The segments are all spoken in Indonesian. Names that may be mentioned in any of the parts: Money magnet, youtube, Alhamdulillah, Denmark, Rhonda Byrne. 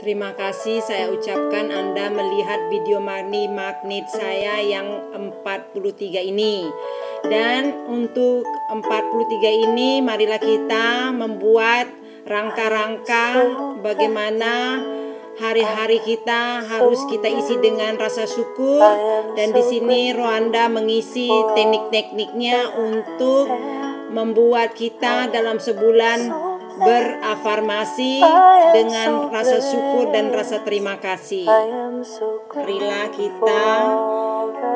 Terima kasih saya ucapkan Anda melihat video Money Magnet saya yang 43 ini. Dan untuk 43 ini marilah kita membuat rangka-rangka bagaimana hari-hari kita harus kita isi dengan rasa syukur. Dan di sini Rhonda mengisi teknik-tekniknya untuk membuat kita dalam sebulan berafirmasi dengan rasa syukur dan rasa terima kasih. Marilah kita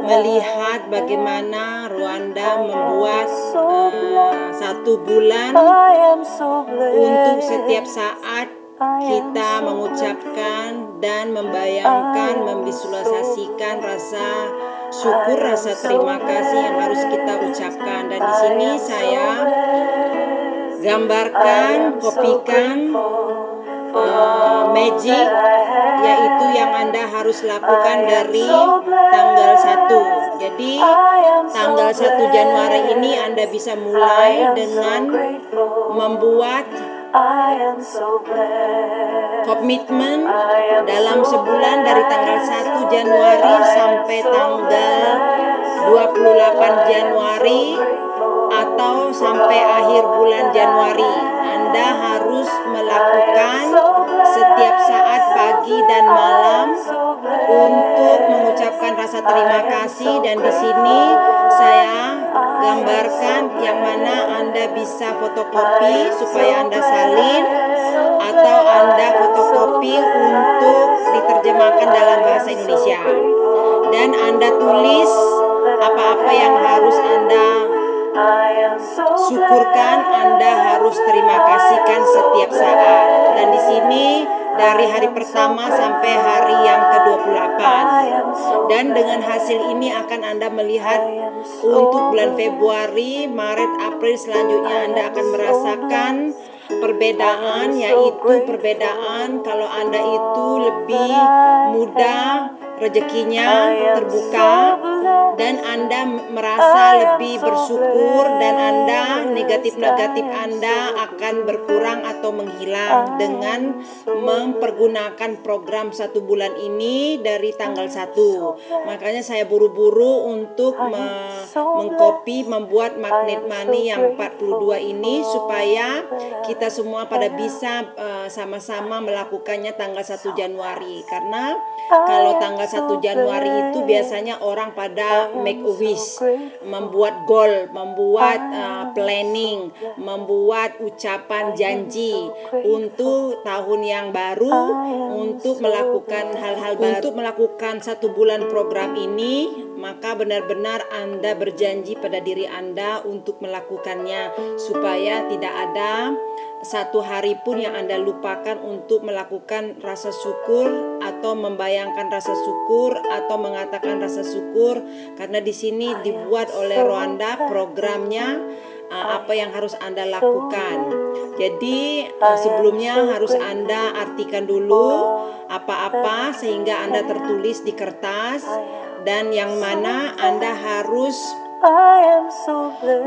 melihat bagaimana Rhonda membuat satu bulan untuk setiap saat kita mengucapkan dan membayangkan, memvisualisasikan rasa syukur, rasa terima kasih yang harus kita ucapkan. Dan di sini saya gambarkan, kopikan magic, yaitu yang Anda harus lakukan dari tanggal 1. Jadi tanggal 1 Januari ini Anda bisa mulai dengan membuat komitmen dalam sebulan dari tanggal 1 Januari sampai tanggal 28 Januari atau sampai akhir bulan Januari. Anda harus melakukan setiap saat, pagi dan malam, untuk mengucapkan rasa terima kasih. Dan di sini saya gambarkan yang mana Anda bisa fotokopi supaya Anda salin, atau Anda fotokopi untuk diterjemahkan dalam bahasa Indonesia, dan Anda tulis apa-apa yang harus Anda syukurkan, Anda harus terima kasihkan setiap saat. Dan di sini dari hari pertama sampai hari yang ke-28. Dan dengan hasil ini akan Anda melihat untuk bulan Februari, Maret, April selanjutnya Anda akan merasakan perbedaan, yaitu perbedaan kalau Anda itu lebih mudah rezekinya, terbuka, dan Anda merasa lebih bersyukur, dan Anda negatif-negatif Anda akan berkurang atau menghilang dengan mempergunakan program satu bulan ini dari tanggal 1. Makanya saya buru-buru untuk mengcopy, membuat magnet money yang 42 ini supaya kita semua pada bisa sama-sama melakukannya tanggal 1 Januari. Karena kalau tanggal 1 Januari itu biasanya orang pada make a wish, membuat goal, membuat planning, membuat ucapan janji untuk tahun yang baru, untuk melakukan hal-hal baru. Untuk melakukan satu bulan program ini, maka benar-benar Anda berjanji pada diri Anda untuk melakukannya, supaya tidak ada satu hari pun yang Anda lupakan untuk melakukan rasa syukur atau membayangkan rasa syukur atau mengatakan rasa syukur. Karena di sini dibuat oleh Rhonda programnya, apa yang harus Anda lakukan. Jadi sebelumnya harus Anda artikan dulu apa-apa sehingga Anda tertulis di kertas, dan yang mana Anda harus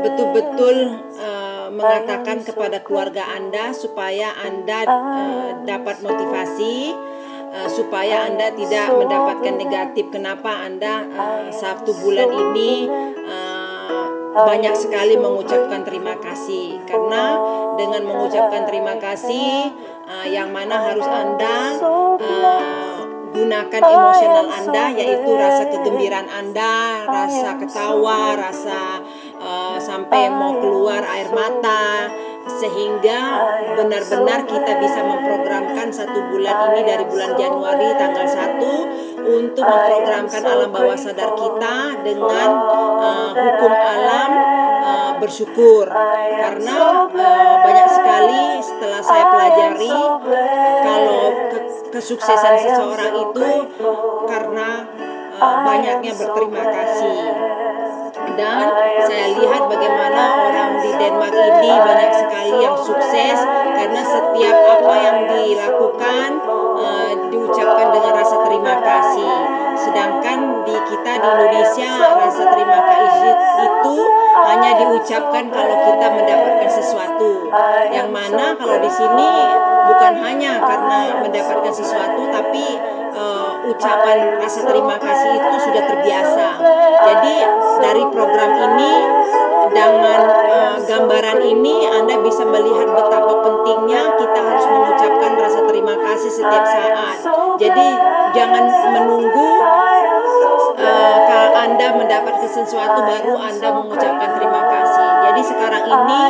betul-betul mengatakan kepada keluarga Anda supaya Anda dapat motivasi, supaya Anda tidak mendapatkan negatif. Kenapa Anda satu bulan ini banyak sekali mengucapkan terima kasih? Karena dengan mengucapkan terima kasih, yang mana harus Anda gunakan emosional Anda, yaitu rasa kegembiraan Anda, rasa ketawa, rasa sampai mau keluar air mata, sehingga benar-benar kita bisa memprogramkan satu bulan ini dari bulan Januari tanggal 1 untuk memprogramkan alam bawah sadar kita dengan hukum alam bersyukur. Karena banyak sekali setelah saya pelajari kalau kesuksesan seseorang itu karena banyaknya berterima kasih. Dan saya lihat bagaimana orang di Denmark ini banyak sekali yang sukses karena setiap apa yang dilakukan diucapkan dengan rasa terima kasih. Sedangkan di kita di Indonesia, rasa terima kasih itu hanya diucapkan kalau kita mendapatkan sesuatu, yang mana kalau di sini bukan hanya karena mendapatkan sesuatu, tapi ucapan rasa terima kasih itu sudah terbiasa. Jadi dari program ini dengan gambaran ini Anda bisa melihat betapa pentingnya kita harus mengucapkan rasa terima kasih setiap saat. Jadi jangan menunggu kalau Anda mendapatkan sesuatu baru Anda mengucapkan terima kasih. Jadi sekarang ini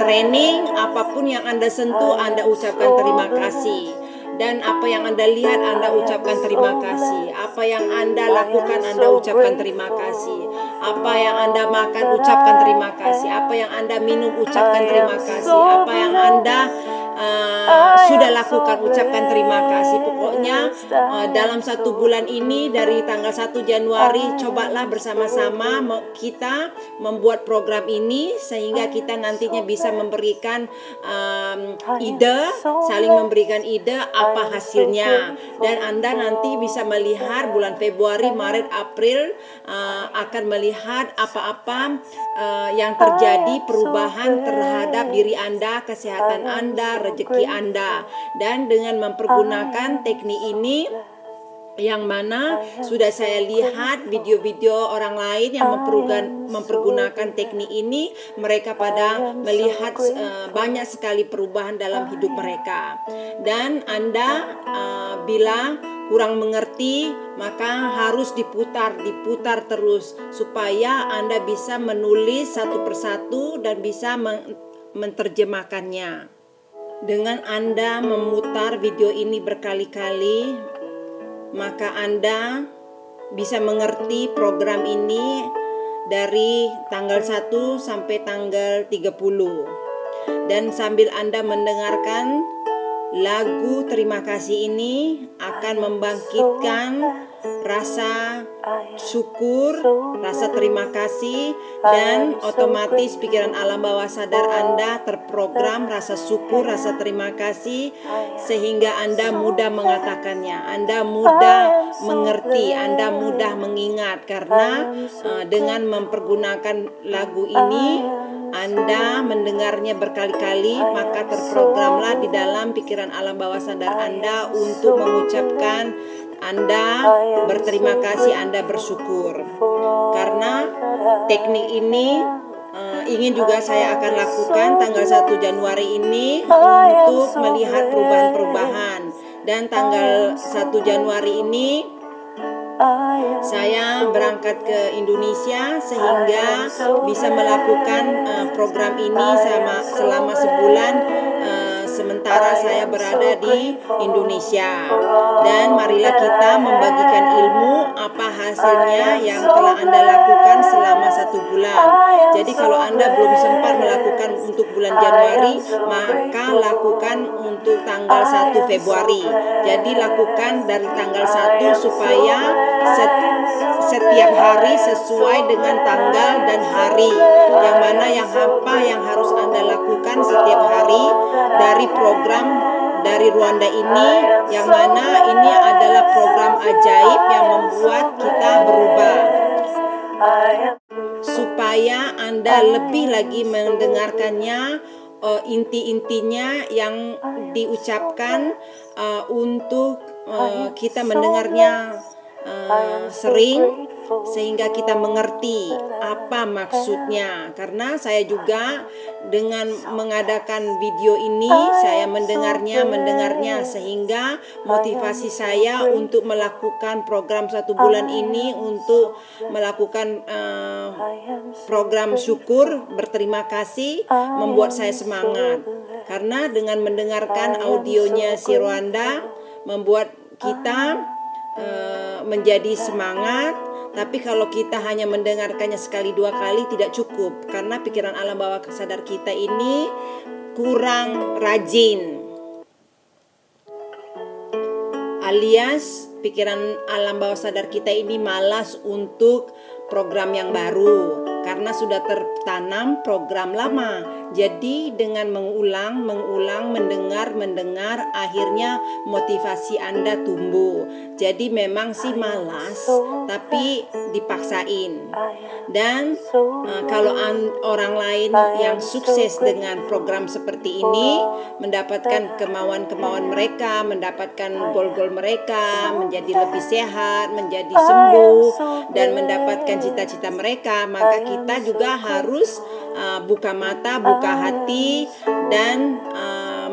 training apapun yang Anda sentuh Anda ucapkan terima kasih. Dan apa yang Anda lihat, Anda ucapkan terima kasih. Apa yang Anda lakukan, Anda ucapkan terima kasih. Apa yang Anda makan, ucapkan terima kasih. Apa yang Anda minum, ucapkan terima kasih. Apa yang Anda sudah lakukan, ucapkan terima kasih. Pokoknya dalam satu bulan ini, dari tanggal 1 Januari, cobalah bersama-sama kita membuat program ini, sehingga kita nantinya bisa memberikan ide, saling memberikan ide apa hasilnya. Dan Anda nanti bisa melihat bulan Februari, Maret, April akan melihat apa-apa yang terjadi, perubahan terhadap diri Anda, kesehatan Anda, rezeki Anda. Dan dengan mempergunakan teknik ini, yang mana sudah saya lihat video-video orang lain yang mempergunakan teknik ini, mereka pada melihat banyak sekali perubahan dalam hidup mereka. Dan Anda bila kurang mengerti, maka harus diputar terus supaya Anda bisa menulis satu persatu dan bisa menerjemahkannya. Dengan Anda memutar video ini berkali-kali, maka Anda bisa mengerti program ini dari tanggal 1 sampai tanggal 30. Dan sambil Anda mendengarkan lagu terima kasih ini akan membangkitkan rasa syukur, rasa terima kasih, dan otomatis pikiran alam bawah sadar Anda terprogram rasa syukur, rasa terima kasih, sehingga Anda mudah mengatakannya, Anda mudah mengerti, Anda mudah mengingat. Karena dengan mempergunakan lagu ini, Anda mendengarnya berkali-kali, maka terprogramlah di dalam pikiran alam bawah sadar Anda untuk mengucapkan Anda berterima kasih, Anda bersyukur. Karena teknik ini ingin juga saya akan lakukan tanggal 1 Januari ini untuk melihat perubahan-perubahan. Dan tanggal 1 Januari ini saya berangkat ke Indonesia sehingga bisa melakukan program ini selama sebulan. Sementara saya berada di Indonesia, dan marilah kita membagikan ilmu apa hasilnya yang telah Anda lakukan selama satu bulan. Jadi kalau Anda belum sempat melakukan untuk bulan Januari, maka lakukan untuk tanggal 1 Februari. Jadi lakukan dari tanggal 1 supaya setiap hari sesuai dengan tanggal dan hari, yang mana yang apa yang harus Anda lakukan setiap hari dari program dari Rhonda ini, yang mana ini adalah program ajaib yang membuat kita berubah. Supaya Anda lebih lagi mendengarkannya, inti-intinya yang diucapkan untuk kita mendengarnya sering, sehingga kita mengerti apa maksudnya. Karena saya juga dengan mengadakan video ini, saya mendengarnya sehingga motivasi saya untuk melakukan program satu bulan ini, untuk melakukan program syukur berterima kasih, membuat saya semangat. Karena dengan mendengarkan audionya si Rhonda membuat kita menjadi semangat. Tapi kalau kita hanya mendengarkannya sekali dua kali tidak cukup, karena pikiran alam bawah sadar kita ini kurang rajin, alias pikiran alam bawah sadar kita ini malas untuk program yang baru karena sudah tertanam program lama. Jadi dengan mengulang, mendengar, akhirnya motivasi Anda tumbuh. Jadi memang sih malas, tapi dipaksain. Dan kalau orang lain yang sukses dengan program seperti ini, mendapatkan kemauan-kemauan mereka, mendapatkan goal-goal mereka, menjadi lebih sehat, menjadi sembuh, dan mendapatkan cita-cita mereka, maka kita juga harus buka mata, buka hati, dan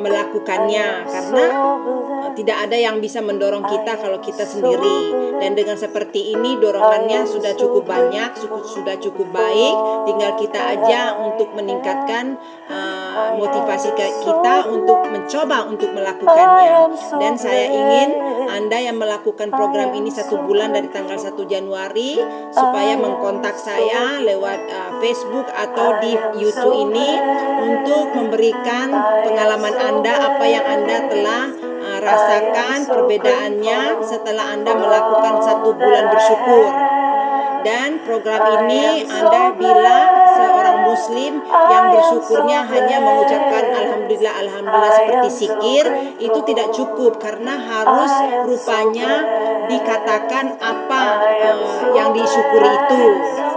melakukannya, karena tidak ada yang bisa mendorong kita kalau kita sendiri. Dan dengan seperti ini dorongannya sudah cukup banyak, sudah cukup baik, tinggal kita aja untuk meningkatkan motivasi kita untuk mencoba untuk melakukannya. Dan saya ingin Anda yang melakukan program ini 1 bulan dari tanggal 1 Januari supaya mengkontak saya lewat Facebook atau di YouTube ini untuk memberikan pengalaman Anda, apa yang Anda telah rasakan perbedaannya setelah Anda melakukan 1 bulan bersyukur. Dan program ini Anda bilang seorang muslim yang bersyukurnya hanya mengucapkan Alhamdulillah, Alhamdulillah seperti zikir itu tidak cukup, karena harus rupanya dikatakan apa yang disyukuri itu,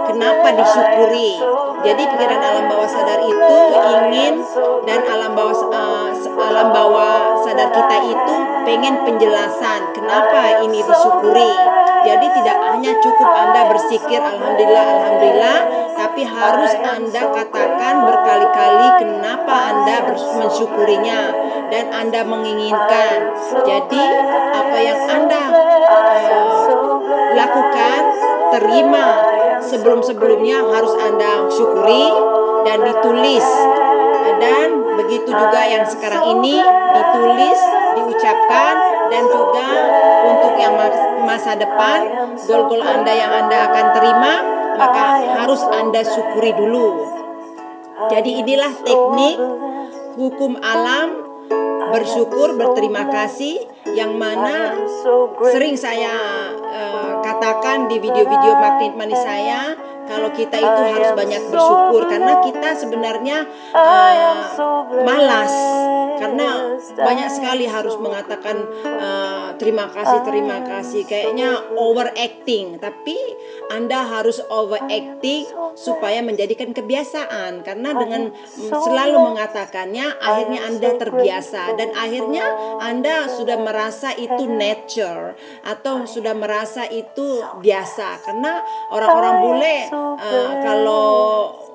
kenapa disyukuri. Jadi pikiran alam bawah sadar itu ingin, dan alam bawah sadar kita itu pengen penjelasan kenapa ini disyukuri. Jadi tidak hanya cukup Anda bersikir Alhamdulillah, Alhamdulillah, tapi harus Anda katakan berkali-kali kenapa Anda mensyukurinya dan Anda menginginkan. Jadi apa yang Anda lakukan, terima sebelum-sebelumnya harus Anda syukuri dan ditulis. Dan begitu juga yang sekarang ini ditulis, diucapkan, dan juga untuk yang masa depan, goal-goal Anda yang Anda akan terima, maka harus Anda syukuri dulu. Jadi inilah teknik hukum alam bersyukur, berterima kasih, yang mana sering saya katakan di video-video magnet money saya, kalau kita itu harus banyak bersyukur, karena kita sebenarnya malas, karena banyak sekali harus mengatakan terima kasih, kayaknya overacting. Tapi Anda harus overacting supaya menjadikan kebiasaan, karena dengan selalu mengatakannya akhirnya Anda terbiasa, dan akhirnya Anda sudah merasa itu nature atau sudah merasa itu biasa. Karena orang-orang bule kalau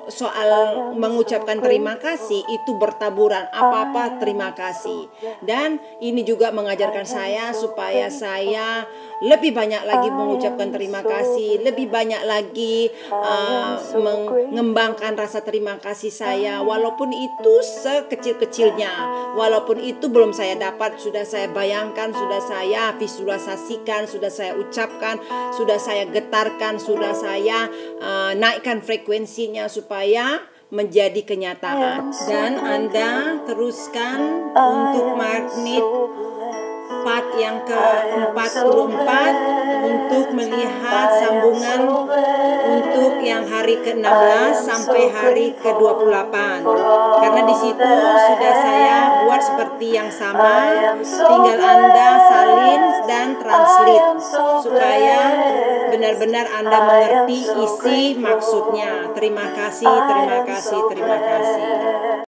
soal mengucapkan terima kasih itu bertaburan, apa-apa terima kasih. Dan ini juga mengajarkan saya supaya saya lebih banyak lagi mengucapkan terima kasih, lebih banyak lagi mengembangkan rasa terima kasih saya, walaupun itu sekecil-kecilnya, walaupun itu belum saya dapat, sudah saya bayangkan, sudah saya visualisasikan, sudah saya ucapkan, sudah saya getarkan, sudah saya naikkan frekuensinya supaya menjadi kenyataan. Dan Anda teruskan untuk magnet part yang ke-44 untuk melihat sambungan untuk yang hari ke-16 sampai hari ke-28, karena di situ sudah saya buat seperti yang sama, tinggal Anda salin dan translate supaya benar-benar Anda mengerti isi maksudnya. Terima kasih, terima kasih, terima kasih.